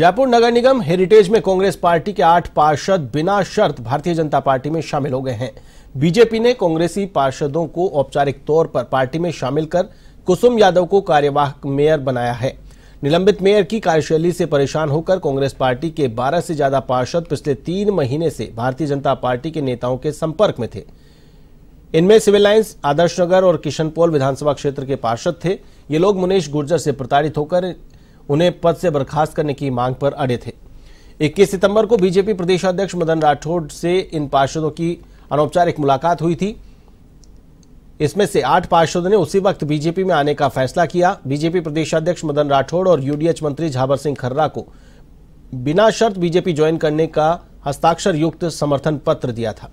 जयपुर नगर निगम heritage में Congress party के 8 पार्षद बिना शर्त भारतीय जनता पार्टी में शामिल हो गए हैं। बीजेपी ने कांग्रेसी पार्षदों को औपचारिक तौर पर पार्टी में शामिल कर कुसुम यादव को कार्यवाहक मेयर बनाया है। निलंबित मेयर की कार्यशैली से परेशान होकर कांग्रेस पार्टी के 12 से ज्यादा पार्षद पिछले 3 महीने से भारतीय जनता पार्टी के नेताओं के संपर्क में थे। इनमें सिविल लाइंस, आदर्श नगर और किशनपोल विधानसभा क्षेत्र के पार्षद थे। ये लोग मुनेश गुर्जर से प्रताड़ित होकर उन्हें पद से बर्खास्त करने की मांग पर अड़े थे। 21 सितंबर को बीजेपी प्रदेशाध्यक्ष मदन राठौड़ से इन पार्षदों की अनौपचारिक मुलाकात हुई थी। इसमें से 8 पार्षदों ने उसी वक्त बीजेपी में आने का फैसला किया। बीजेपी प्रदेशाध्यक्ष मदन राठौड़ और यूडीएच मंत्री झाबर सिंह खर्रा को बिना शर्त बीजेपी ज्वाइन करने का हस्ताक्षर युक्त समर्थन पत्र दिया था।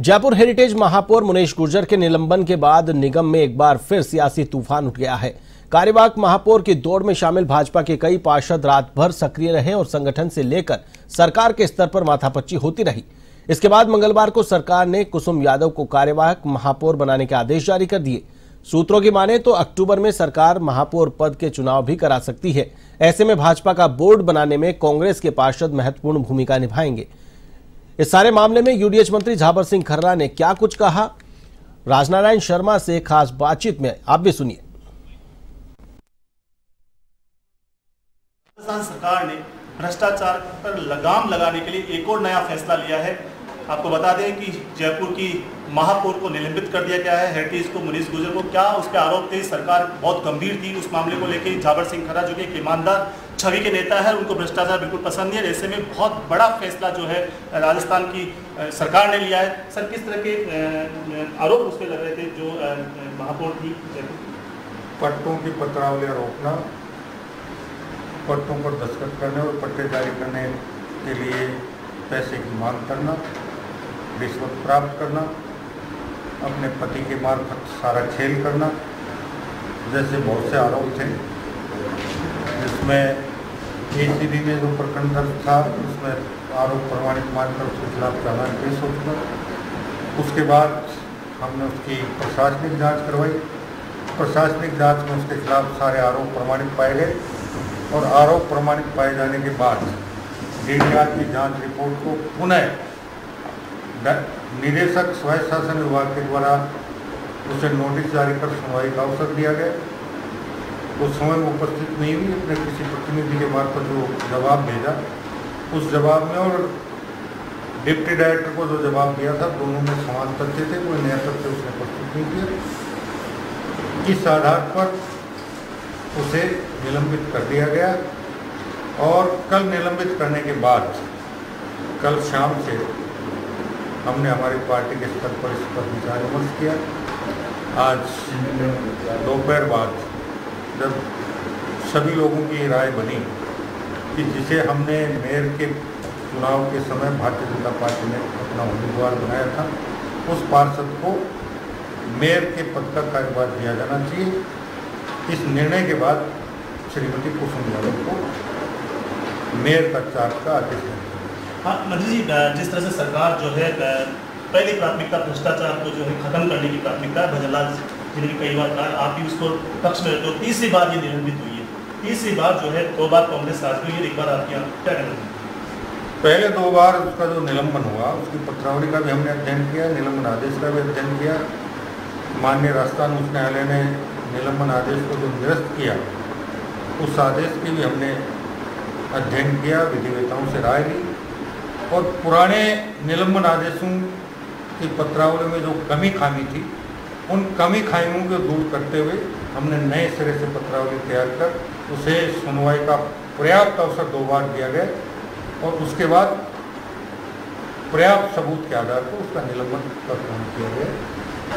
जयपुर हेरिटेज महापौर मुनेश गुर्जर के निलंबन के बाद निगम में एक बार फिर सियासी तूफान उठ गया है। कार्यवाहक महापौर की दौड़ में शामिल भाजपा के कई पार्षद रात भर सक्रिय रहे और संगठन से लेकर सरकार के स्तर पर माथापच्ची होती रही। इसके बाद मंगलवार को सरकार ने कुसुम यादव को कार्यवाहक महापौर बनाने के आदेश जारी कर दिए। सूत्रों की माने तो अक्टूबर में सरकार महापौर पद के चुनाव भी करा सकती है। ऐसे में भाजपा का बोर्ड बनाने में कांग्रेस के पार्षद महत्वपूर्ण भूमिका निभाएंगे। इस सारे मामले में यूडीएच मंत्री झाबर सिंह खर्रा ने क्या कुछ कहा, राजनारायण शर्मा से खास बातचीत में आप भी सुनिए। राजस्थान सरकार ने भ्रष्टाचार पर लगाम लगाने के लिए एक और नया फैसला लिया है। आपको बता दें कि जयपुर की महापौर को निलंबित कर दिया गया है। हेरिटेज को, मुनेश गुर्जर को क्या उस पर आरोप थे, सरकार बहुत गंभीर थी उस मामले को लेकर। झाबर सिंह खर्रा जो कि एक ईमानदार छवि के नेता है, उनको भ्रष्टाचार बिल्कुल पसंद नहीं है। ऐसे में बहुत बड़ा फैसला जो है राजस्थान की सरकार ने लिया है। सर, किस तरह के आरोप उस पर लग रहे थे जो महापौर थी? पट्टों की पत्रावलियाँ रोकना, पट्टों पर दस्तखत करने और पट्टे जारी करने के लिए पैसे की मांग करना, रिश्वत प्राप्त करना, अपने पति के मार्फत सारा खेल करना जैसे बहुत से आरोप थे। जिसमें एसीडी में जो प्रकरण दर्ज था उसमें आरोप प्रमाणित मानकर उसके खिलाफ चालान पेश होता। उसके बाद हमने उसकी प्रशासनिक जांच करवाई। प्रशासनिक जांच में उसके खिलाफ सारे आरोप प्रमाणित पाए गए और आरोप प्रमाणित पाए जाने के बाद डीडीआर की जांच रिपोर्ट को पुनः निदेशक स्वायत्त शासन विभाग के द्वारा उसे नोटिस जारी कर सुनवाई का अवसर दिया गया। उस समय में उपस्थित नहीं हुई, अपने किसी प्रतिनिधि के मार्फत जो जवाब भेजा उस जवाब में और डिप्टी डायरेक्टर को जो जवाब दिया था दोनों में समान तथ्य थे, कोई नया तथ्य उसने प्रस्तुत नहीं किया। इस आधार पर उसे निलंबित कर दिया गया और कल निलंबित करने के बाद कल शाम से हमने हमारी पार्टी के स्तर पर इस पर विचार विमर्श किया। आज दोपहर बाद जब सभी लोगों की राय बनी कि जिसे हमने मेयर के चुनाव के समय भारतीय जनता पार्टी ने अपना उम्मीदवार बनाया था उस पार्षद को मेयर के पद का कार्यभार दिया जाना चाहिए। इस निर्णय के बाद श्रीमती कुसुम यादव को मेयर का चार्ज का आदेश दिया। हाँ मंत्री जी, जिस तरह से सरकार जो है पहली प्राथमिकता भ्रष्टाचार को जो है खत्म करने की प्राथमिकता, भजनलाल जिन्होंने कई बार कहा आप भी उसको पक्ष में रहते हो, तीसरी बार ये निलंबित हुई है, तीसरी बार जो है 2 बार कांग्रेस राज हुई है, एक बार आपके यहाँ क्या कहना है? पहले 2 बार उसका जो निलंबन हुआ उसकी पत्रावली का भी हमने अध्ययन किया, निलंबन आदेश का भी अध्ययन किया। माननीय राजस्थान उच्च न्यायालय ने निलंबन आदेश को जो निरस्त किया उस आदेश की भी हमने अध्ययन किया, विधिवेताओं से राय ली और पुराने निलंबन आदेशों कि पत्रावली में जो कमी खामी थी उन कमी खामियों को दूर करते हुए हमने नए सिरे से पत्रावली तैयार कर उसे सुनवाई का पर्याप्त अवसर 2 बार दिया गया और उसके बाद पर्याप्त सबूत के आधार पर उसका निलंबन प्रदान किया गया।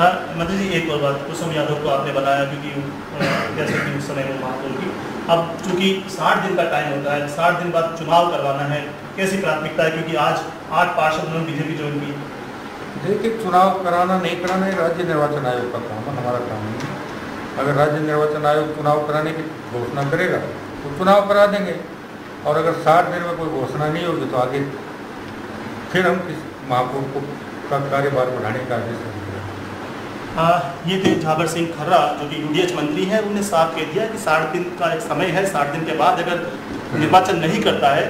हाँ मंत्री जी, एक और बात, कुसुम यादव को आपने बताया क्योंकि जैसे कि उस समय वो महापौर की, अब चूँकि 60 दिन का टाइम होता है, 60 दिन बाद चुनाव करवाना है, कैसी प्राथमिकता है क्योंकि आज 8 पार्षद उन्होंने बीजेपी ज्वाइन की? देखिए, चुनाव कराना नहीं कराना राज्य निर्वाचन आयोग का काम है, हमारा काम नहीं है। अगर राज्य निर्वाचन आयोग चुनाव कराने की घोषणा करेगा तो चुनाव करा देंगे और अगर 60 दिन में कोई घोषणा नहीं होगी तो आगे फिर हम किस महापौर को का कार्यभार बढ़ाने का आदेश दिया। ये थे झाबर सिंह खर्रा जो कि यूडीएच मंत्री हैं। उन्होंने साफ कह दिया कि 60 दिन का एक समय है, 60 दिन के बाद अगर निर्वाचन नहीं करता है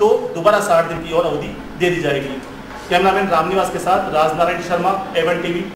तो दोबारा 60 दिन की और अवधि दे दी जाएगी। कैमरामैन रामनिवास के साथ राजनारायण शर्मा, एवन टीवी।